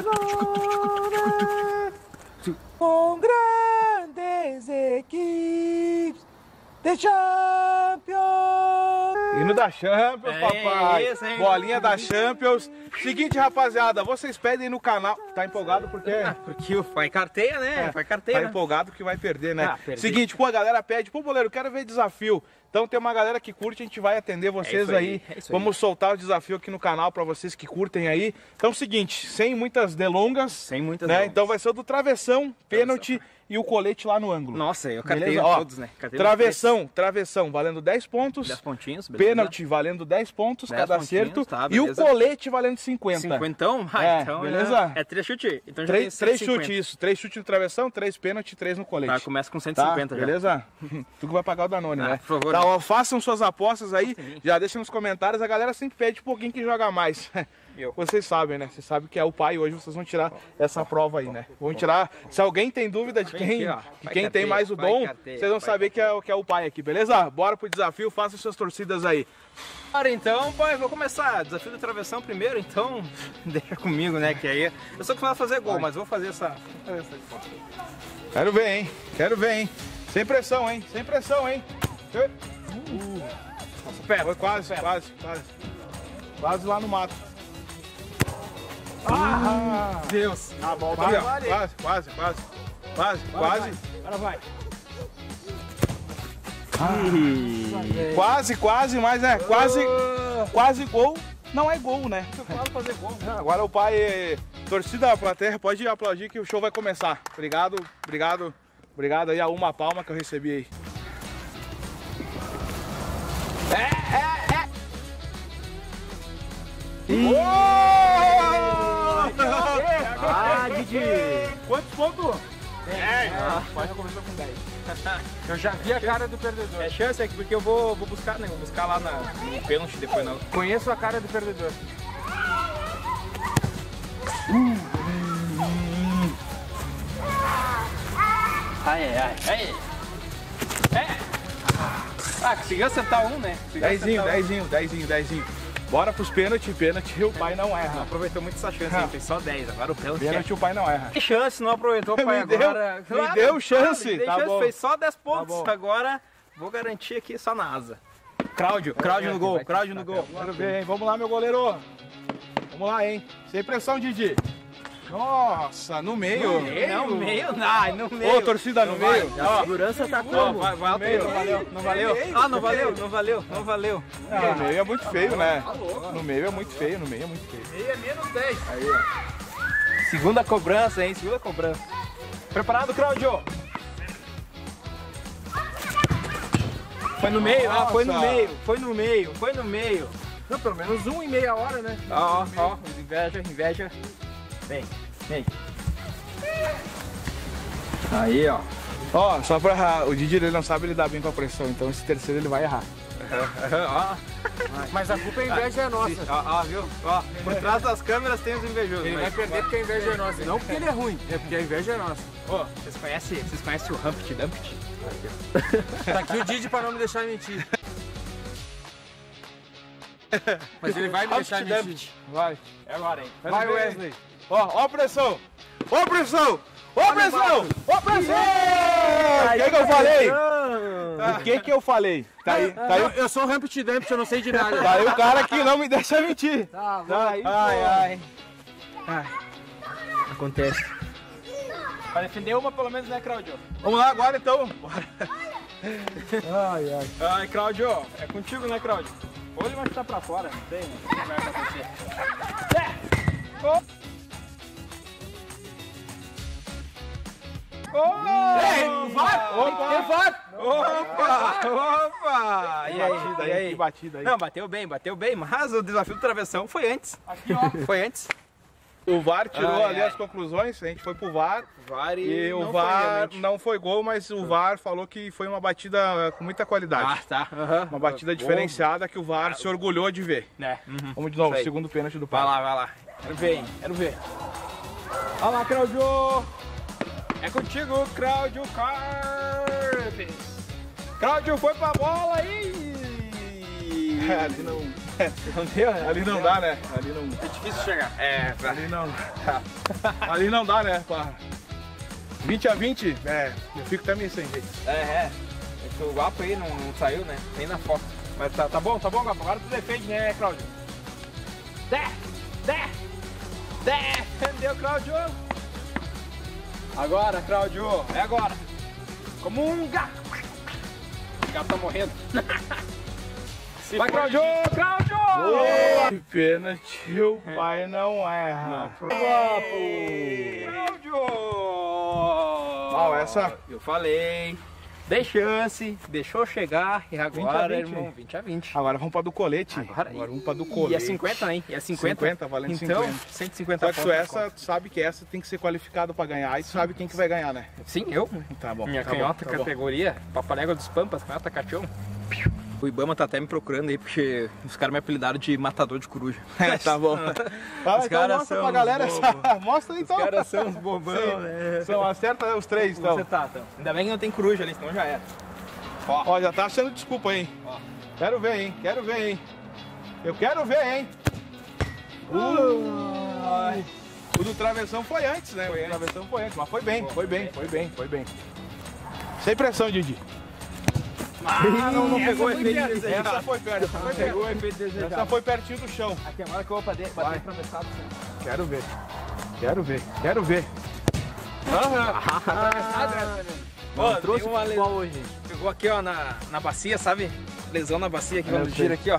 Agora, com grandes equipes de Champions. Hino da Champions, papai. É isso, hein? Bolinha da Champions. Seguinte, rapaziada, vocês pedem no canal. Tá empolgado porque... Ah, porque o Fai carteia, né? É, Fai carteia. Tá empolgado que vai perder, né? Ah, seguinte, pô, a galera pede. Pô, goleiro, quero ver desafio. Então tem uma galera que curte, a gente vai atender vocês aí. Vamos soltar o desafio aqui no canal pra vocês que curtem aí. Então seguinte, sem muitas delongas. Sem muitas delongas. Então vai ser o do travessão, pênalti e o colete lá no ângulo. Nossa, eu carteio todos, né? Carteio travessão, valendo 10 pontos. 10 pontinhos, beleza. Pênalti valendo 10 pontos, cada acerto. Tá, e o colete valendo 50. 50? Ah, é, então, beleza? É 3 chutes. Então já tem 3 chutes, isso. 3 chutes no travessão, 3 pênalti, 3 no colete. Tá, começa com 150 já. Beleza? Tu que vai pagar o Danone, né? Por favor. Tá, ó, façam suas apostas aí, já deixem nos comentários. A galera sempre pede um pouquinho que joga mais. Vocês sabem, né? Vocês sabem que é o pai hoje, vocês vão tirar essa prova aí, né? Vão tirar. Se alguém tem dúvida de quem tem mais o dom, vocês vão saber que é o pai aqui, beleza? Bora pro desafio, façam suas torcidas aí. Bora então, pai, vou começar. Desafio do travessão primeiro, então deixa comigo, né? Que aí eu sou acostumado a fazer gol, mas vou fazer essa. Quero ver, hein? Quero ver, hein? Sem pressão, hein? Sem pressão, hein? Nossa, perto. Foi quase. Quase lá no mato. Ah, Deus! A bola quase. Agora vai. Ah, quase, mas é quase gol. Não é gol, né? Quase fazer gol. Agora o pai, torcida da plateia, pode aplaudir que o show vai começar. Obrigado aí a uma palma que eu recebi aí. Quantos pontos? 10. Pai já começou com 10. Eu já vi a cara do perdedor. É chance aqui, porque eu vou buscar, né? Vou buscar lá no pênalti depois, não. Conheço a cara do perdedor. Ai. É. Ah, conseguiu acertar um, né? Dezinho. Bora pros pênalti, o pai não erra. Não aproveitou muito essa chance, hein? Tem só 10, agora o pênalti. Pênalti, o pai não erra. Que chance, não aproveitou o pai agora. Me deu chance, tá bom. Fez só 10 pontos, agora vou garantir aqui só na asa. Cláudio no gol, Cláudio no gol. Quero ver, hein? Vamos lá, meu goleiro. Vamos lá, hein? Sem pressão, Didi. Nossa, no meio. No meio. Ô, torcida, no meio. A segurança tá como? Não valeu. No meio é muito feio, né? No meio é muito feio. Meio é menos 10. Aí. Segunda cobrança, hein? Preparado, Cláudio? Foi no meio. Não, pelo menos 1,5 hora, né? Ó. Inveja. Vem. Aí, ó. Ó, só pra errar, o Didi ele não sabe lidar bem com a pressão, então esse terceiro ele vai errar. Mas a culpa é inveja nossa. Ó, viu? Ó, por trás das câmeras tem os invejosos. Ele vai perder porque a inveja é nossa. Não porque ele é ruim, é porque a inveja é nossa. Ó, vocês conhecem o Humpty Dumpty? Tá aqui o Didi pra não me deixar mentir. Mas ele vai me deixar mentir. Vai. É agora, hein? Vai, Wesley. Ó, pressão! O que eu falei? Tá aí. Eu sou o Humpty Dumpty, eu não sei de nada. Tá aí o cara que não me deixa mentir. Acontece. Vai defender uma pelo menos, né, Cláudio? Vamos lá agora então. Bora. Ai, Cláudio, é contigo, né, Cláudio? Ou ele vai chutar pra fora, não sei, né? O que vai acontecer? Opa! E aí? Que batida aí. Não, bateu bem, mas o desafio do travessão foi antes. Aqui, ó. O VAR tirou ali as conclusões, a gente foi pro VAR. O VAR não foi gol, mas o VAR falou que foi uma batida com muita qualidade. Uma batida diferenciada que o VAR se orgulhou de ver. Vamos de novo, segundo pênalti do pai. Vai lá. Quero ver. Olha lá, Cláudio! É contigo, Cláudio Carpes. Cláudio foi pra bola e... Não deu, né? Ali não dá, né? Ali não... É difícil chegar. É, pra... Ali não... Ali não dá, né? Pra... 20-20, é, eu fico também sem jeito. É. Porque o Guapo aí não saiu, né? Nem na foto. Mas tá bom, Guapo. Agora tu defende, né, Cláudio? Defendeu, Cláudio! Agora, Cláudio! É agora! Como um gato! O gato tá morrendo! Vai, Cláudio! Cláudio! Que pênalti, o pai não erra! Cláudio! Ó, essa... Eu falei! Dei chance, deixou chegar e agora, 20 a 20. Irmão, 20-20. Agora vamos pra do colete. Agora vamos pra do colete. E é 50, hein? E é 50. 50, valendo então, 50. 150 pontos. Só que essa, tu sabe que essa tem que ser qualificada pra ganhar e tu sabe quem que vai ganhar, né? Sim, eu. Tá bom. Minha canhota categoria, Papalégua dos Pampas, canhota cachorro. O Ibama tá até me procurando aí, porque os caras me apelidaram de matador de coruja. É, tá bom. Fala, então mostra pra galera essa... Mostra aí, então. Os caras são os bobão, né? São, acerta os três, então. Você tá, então. Ainda bem que não tem coruja ali, senão já era. Ó, já tá achando desculpa, hein? Ó. Quero ver, hein? Quero ver, hein? Eu quero ver, hein? O do travessão foi antes, né? Foi antes. O travessão foi antes, mas foi bem, pô, foi bem. Sem pressão, Didi. Ah, não pegou o efeito desejado. Essa foi perto. Pegou o efeito desejado. Essa foi pertinho do chão. Aqui, agora que eu vou bater atravessado. Quero ver. Atravessado, né? Mano, trouxe uma lesão hoje. Pegou aqui, ó, na bacia, sabe? Lesão na bacia aqui, quando gira aqui, ó.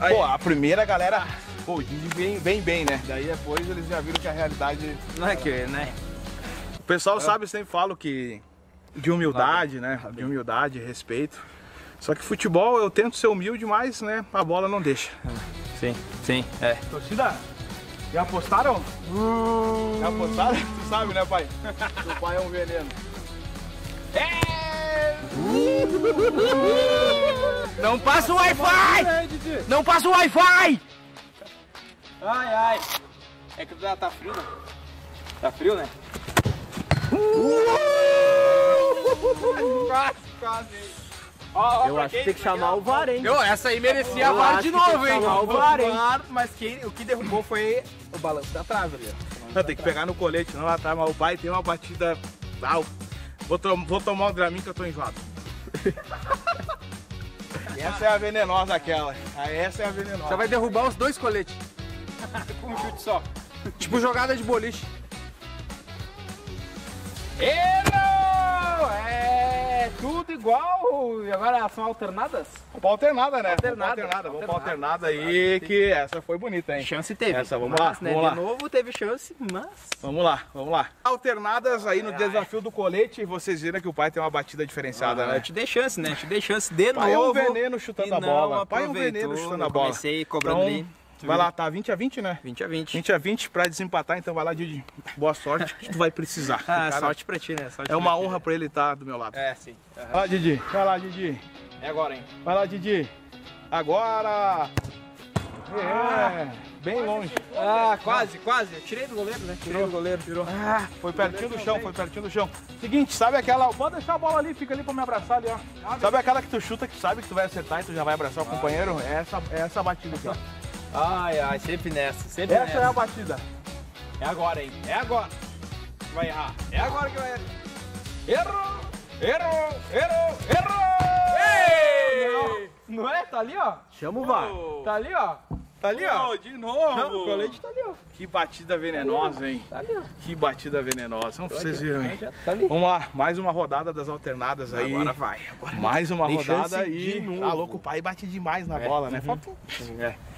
Aí. Pô, a primeira galera... Pô, o Didi vem bem, né? Daí depois eles já viram que a realidade... Não é que, né? O pessoal sabe, sempre falo que... De humildade, né? De humildade, respeito. Só que futebol eu tento ser humilde, mas né, a bola não deixa. Sim, é. Torcida, já apostaram? Já apostaram? Tu sabe, né, pai? Seu pai é um veneno. Não passa o Wi-Fi! Não passa o Wi-Fi! Ai. É que tá frio, né? Tá frio, né? Quase. Ó, eu acho que tem que chamar o VAR, hein? Essa aí merecia a VAR de novo, hein? O VAR, mas o que derrubou foi o balanço da trave ali. Não, tem que pegar no colete, não lá atrás, mas o pai tem uma batida. Vou tomar um Dramin que eu tô enjoado. Essa é a venenosa aquela. Essa é a venenosa. Você vai derrubar os dois coletes. Com um chute só. Tipo jogada de boliche. É tudo igual, e agora são alternadas? Vamos pra alternada aí, que essa foi bonita, hein? Chance teve. Essa, vamos lá. De novo teve chance, mas... Vamos lá. Alternadas aí no desafio do colete, vocês viram que o pai tem uma batida diferenciada, né? Eu te dei chance, né? Te dei chance de novo. Pai é um veneno chutando a bola. Comecei cobrando ali. Vai lá, tá 20-20, né? 20-20. 20-20 pra desempatar, então vai lá, Didi. Boa sorte, que tu vai precisar. Sorte pra ti, né? Sorte é uma honra pra ele estar do meu lado. É, sim. Uhum. Vai lá, Didi. É agora, hein? Vai lá, Didi. Agora! Bem longe. Quase. Eu tirei do goleiro, né? Tirou. Foi pertinho do chão, Seguinte, sabe aquela... Pode deixar a bola ali, fica ali pra me abraçar ali, ó. Sabe aquela que tu chuta, que tu sabe que tu vai acertar e tu já vai abraçar o companheiro? É essa batida aqui, ó. Sempre nessa, Essa é a batida. É agora, hein? É agora. Vai errar. É agora que vai errar. Errou! Ei! Não é? Tá ali, ó. Chama o VAR. Tá ali, ó. De novo. Não, o colete tá ali, ó. Que batida venenosa, hein? Tá ali, ó. Vocês viram, hein? Tá ali. Vamos lá. Mais uma rodada das alternadas aí. Agora vai. Mais uma rodada e... Tá louco, o pai bate demais na bola, né? Falta...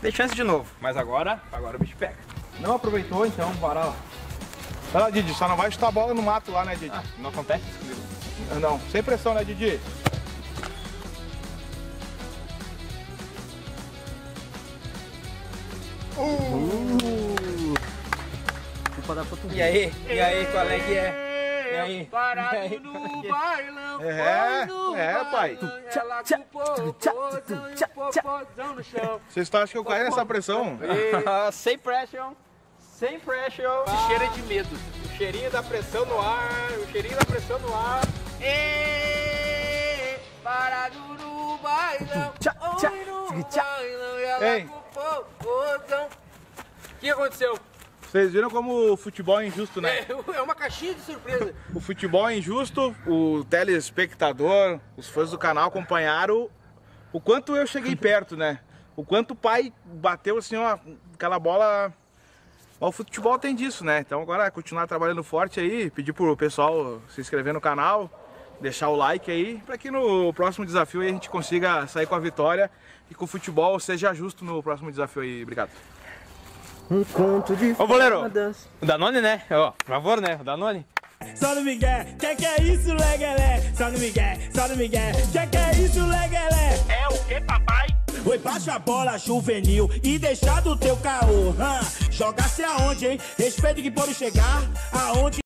Tem chance de novo, mas agora o bicho pega. Não aproveitou, então, bora lá. Olha lá, Didi, só não vai chutar a bola no mato lá, né, Didi? Não acontece isso comigo. Não, sem pressão, né, Didi? E aí, qual é que é? Parado no bailão, pai. Ela com popozão no chão. Vocês acham que eu caí nessa pressão? Sem pressão. Esse cheiro é de medo. O cheirinho da pressão no ar. Parado no bailão, oi no bailão, e ela culpou o Odão. O que aconteceu? Vocês viram como o futebol é injusto, né? É uma caixinha de surpresa. O futebol é injusto, o telespectador, os fãs do canal acompanharam o quanto eu cheguei perto, né? O quanto o pai bateu assim, ó, aquela bola... O futebol tem disso, né? Então agora é continuar trabalhando forte aí, pedir pro pessoal se inscrever no canal, deixar o like aí, para que no próximo desafio aí a gente consiga sair com a vitória e que o futebol seja justo no próximo desafio aí. Obrigado. Um conto de... Ô, boleiro, o Danone, né? Ó, por favor, né? O Danone. Só no Miguel, que é isso, legalé? Só no Miguel, que é isso, legalé? É o que, papai? Oi, baixa a bola juvenil e deixar do teu caô. Jogar-se aonde, hein? Respeito que pode chegar aonde...